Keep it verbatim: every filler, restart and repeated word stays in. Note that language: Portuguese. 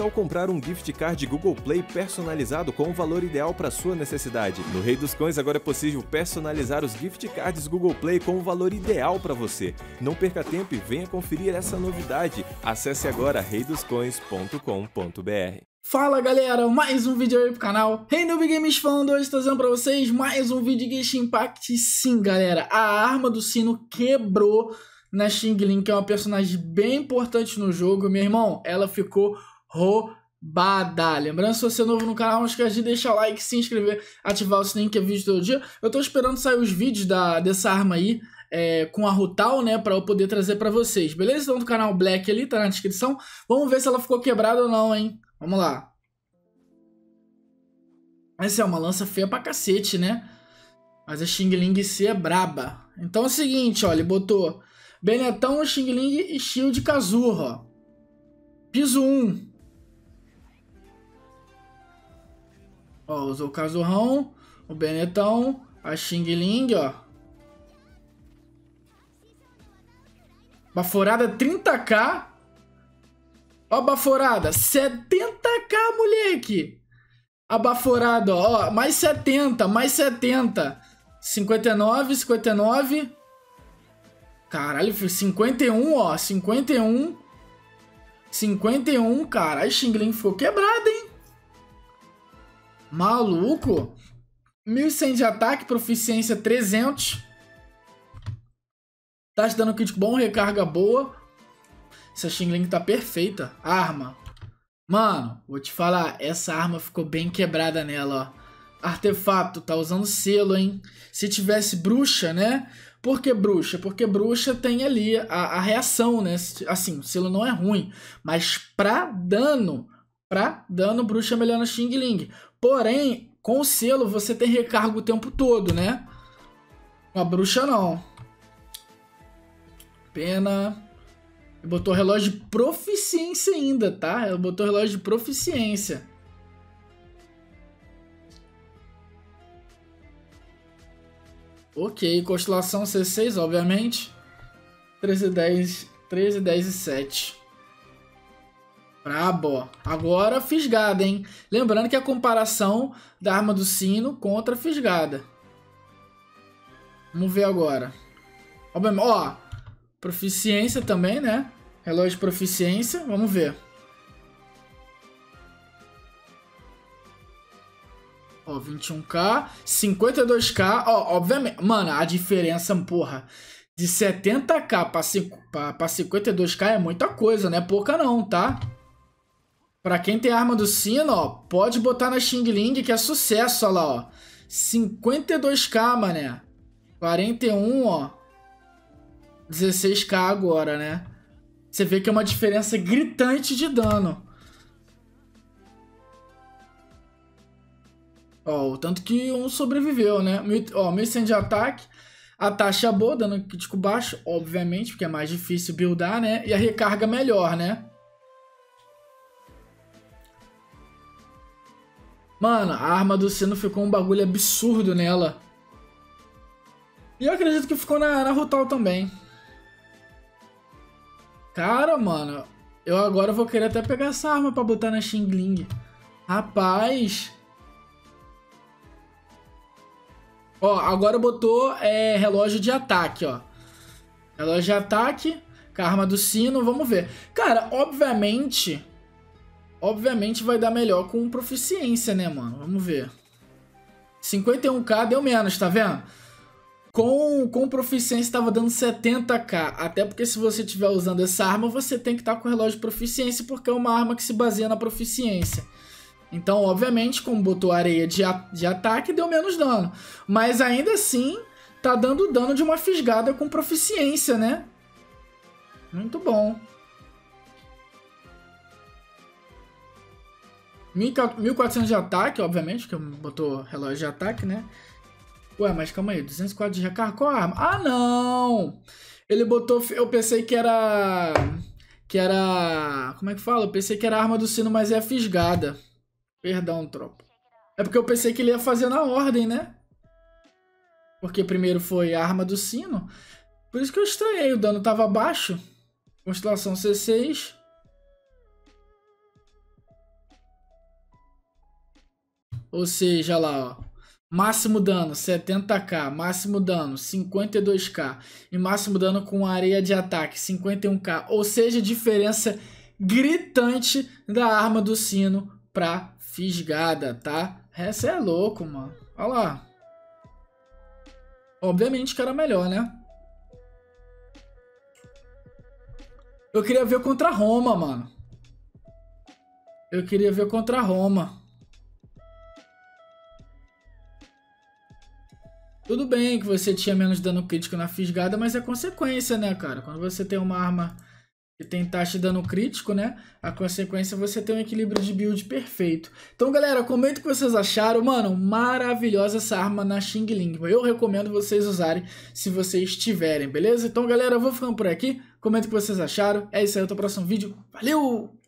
Ao comprar um gift card Google Play personalizado com o valor ideal para sua necessidade. No Rei dos Coins agora é possível personalizar os gift cards Google Play com o valor ideal para você. Não perca tempo e venha conferir essa novidade. Acesse agora rei dos coins ponto com ponto br. Fala galera, mais um vídeo aí pro canal ReiNoob Games falando hoje, trazendo pra vocês mais um vídeo de Genshin Impact. Sim galera, a arma do sino quebrou na Xiangling, que é uma personagem bem importante no jogo. Meu irmão, ela ficou roubada. Lembrando, se você é novo no canal, não esquece de deixar o like, se inscrever, ativar o sininho que é vídeo todo dia. Eu tô esperando sair os vídeos da, dessa arma aí é, com a Hutao, né, pra eu poder trazer pra vocês, beleza? Então do canal Black ali, tá na descrição. Vamos ver se ela ficou quebrada ou não, hein? Vamos lá. Essa é uma lança feia pra cacete, né? Mas a Xiangling C é braba. Então é o seguinte, ó, ele botou Benetton, Xiangling e Shield Kazuha. Piso um. Ó, usou o Kazuhão, o Benetton, a Xiangling, ó. Baforada trinta k. Ó, baforada, setenta k, moleque. A baforada, ó, ó, mais setenta, mais setenta. cinquenta e nove, cinquenta e nove. Caralho, cinquenta e um, ó, cinquenta e um. cinquenta e um, cara. A Xiangling ficou quebrada, hein? Maluco, mil e cem de ataque, proficiência trezentos, tá te dando crítico bom, recarga boa. Essa Xiangling tá perfeita. Arma, mano, vou te falar, essa arma ficou bem quebrada nela, ó. Artefato, tá usando selo, hein? Se tivesse bruxa, né? Por que bruxa? Porque bruxa tem ali a, a reação, né? Assim, o selo não é ruim, mas pra dano, pra dano, bruxa é melhor na Xiangling. Porém, com o selo você tem recarga o tempo todo, né? Com a bruxa não. Pena. Ele botou relógio de proficiência ainda, tá? Ele botou relógio de proficiência. Ok, constelação C seis, obviamente. treze, dez, treze, dez e sete. Brabo. Agora fisgada, hein? Lembrando que é a comparação da arma do sino contra a fisgada. Vamos ver agora. Ó, proficiência também, né? Relógio de proficiência. Vamos ver. Ó, vinte e um k. cinquenta e dois k. Ó, obviamente. Mano, a diferença, porra. De setenta k para cinquenta e dois k é muita coisa, não é pouca não, tá? Pra quem tem arma do sino, ó, pode botar na Xiangling, que é sucesso, ó lá, ó. cinquenta e dois k, mané. quarenta e um, ó. dezesseis k agora, né? Você vê que é uma diferença gritante de dano. Ó, o tanto que um sobreviveu, né? Ó, mil e cem de ataque. A taxa é boa, dano crítico baixo, obviamente, porque é mais difícil buildar, né? E a recarga melhor, né? Mano, a arma do sino ficou um bagulho absurdo nela. E eu acredito que ficou na, na Hutao também. Cara, mano, eu agora vou querer até pegar essa arma pra botar na Xiangling. Rapaz. Ó, agora botou é, relógio de ataque, ó. Relógio de ataque com a arma do sino, vamos ver. Cara, obviamente... Obviamente vai dar melhor com proficiência, né, mano? Vamos ver. cinquenta e um k deu menos, tá vendo? Com, com proficiência tava dando setenta k. Até porque se você estiver usando essa arma, você tem que estar com o relógio de proficiência, porque é uma arma que se baseia na proficiência. Então, obviamente, como botou areia de, a, de ataque, deu menos dano. Mas ainda assim, tá dando dano de uma fisgada com proficiência, né? Muito bom. mil e quatrocentos de ataque, obviamente, porque botou relógio de ataque, né? Ué, mas calma aí, duzentos e quatro de recarga, qual a arma? Ah, não! Ele botou... Eu pensei que era... Que era... Como é que fala? Eu pensei que era arma do sino, mas é a fisgada. Perdão, tropa. É porque eu pensei que ele ia fazer na ordem, né? Porque primeiro foi a arma do sino. Por isso que eu estranhei, o dano tava baixo. Constelação C seis... Ou seja, lá, ó. Máximo dano setenta k, máximo dano cinquenta e dois k e máximo dano com areia de ataque cinquenta e um k. Ou seja, diferença gritante da arma do sino pra fisgada, tá? Essa é louco, mano. Olha lá. Obviamente que era melhor, né? Eu queria ver contra Roma, mano. Eu queria ver contra Roma. Tudo bem que você tinha menos dano crítico na fisgada, mas é consequência, né, cara? Quando você tem uma arma que tem taxa de dano crítico, né, a consequência é você ter um equilíbrio de build perfeito. Então, galera, comenta o que vocês acharam. Mano, maravilhosa essa arma na Xiangling. Eu recomendo vocês usarem se vocês tiverem, beleza? Então, galera, eu vou ficando por aqui. Comenta o que vocês acharam. É isso aí, até o próximo vídeo. Valeu!